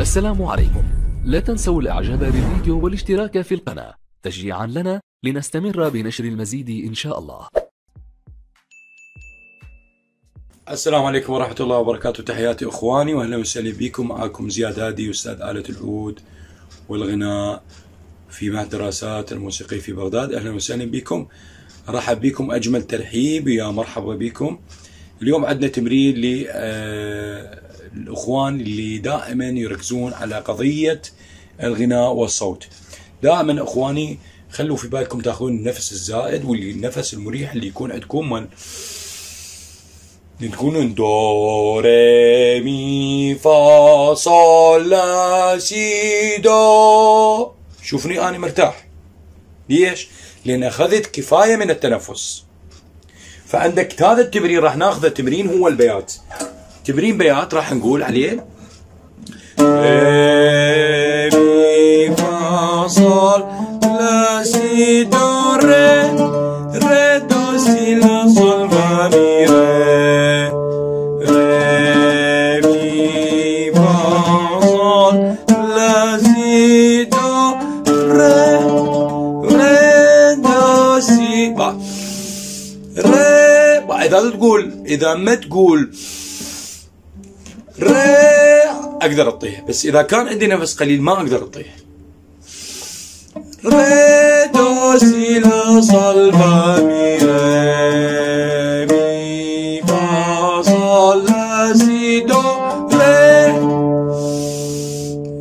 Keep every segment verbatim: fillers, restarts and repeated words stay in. السلام عليكم. لا تنسوا الاعجاب بالفيديو والاشتراك في القناة تشجيعا لنا لنستمر بنشر المزيد إن شاء الله. السلام عليكم ورحمة الله وبركاته، تحياتي إخواني وأهلا وسهلا بكم. معكم زياد هادي أستاذ آلة العود والغناء في معهد الدراسات الموسيقية في بغداد. أهلا وسهلا بكم، رحب بكم أجمل ترحيب، يا مرحبا بكم. اليوم عندنا تمرين للإخوان اللي دائما يركزون على قضية الغناء والصوت. دائما إخواني خلوا في بالكم تاخذون النفس الزائد والنفس المريح اللي يكون عندكم من تكونون دو ري مي فا صول لا سي دو. شوفني أنا مرتاح، ليش؟ لأن أخذت كفاية من التنفس. فعندك هذا التمرين راح ناخذه، تمرين هو البيات، تمرين بيات راح نقول عليه ري مي فا صول لا سي دو ري ري دو سي لا صول فا مي ري. اذا تقول اذا ما تقول ري اقدر اطيح، بس اذا كان عندي نفس قليل ما اقدر اطيح. ري دو سي لا صل فا مي ري مي فا صل لا سي دو ري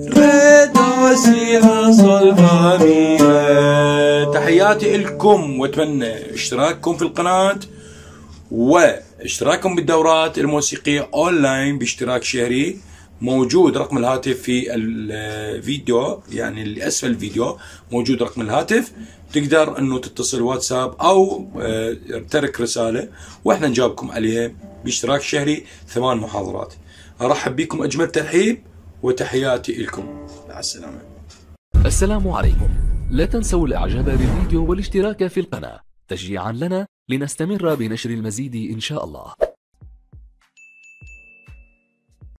ري دو سي لا صل فا مي ري. تحياتي لكم واتمنى اشتراككم في القناه واشتراككم بالدورات الموسيقية اونلاين باشتراك شهري. موجود رقم الهاتف في الفيديو، يعني اللي اسفل الفيديو موجود رقم الهاتف، تقدر انه تتصل واتساب او ترك رسالة واحنا نجاوبكم عليها باشتراك شهري ثمان محاضرات. ارحب بكم اجمل ترحيب وتحياتي لكم، مع السلامة. السلام عليكم. لا تنسوا الاعجاب بالفيديو والاشتراك في القناة تشجيعا لنا لنستمر بنشر المزيد إن شاء الله.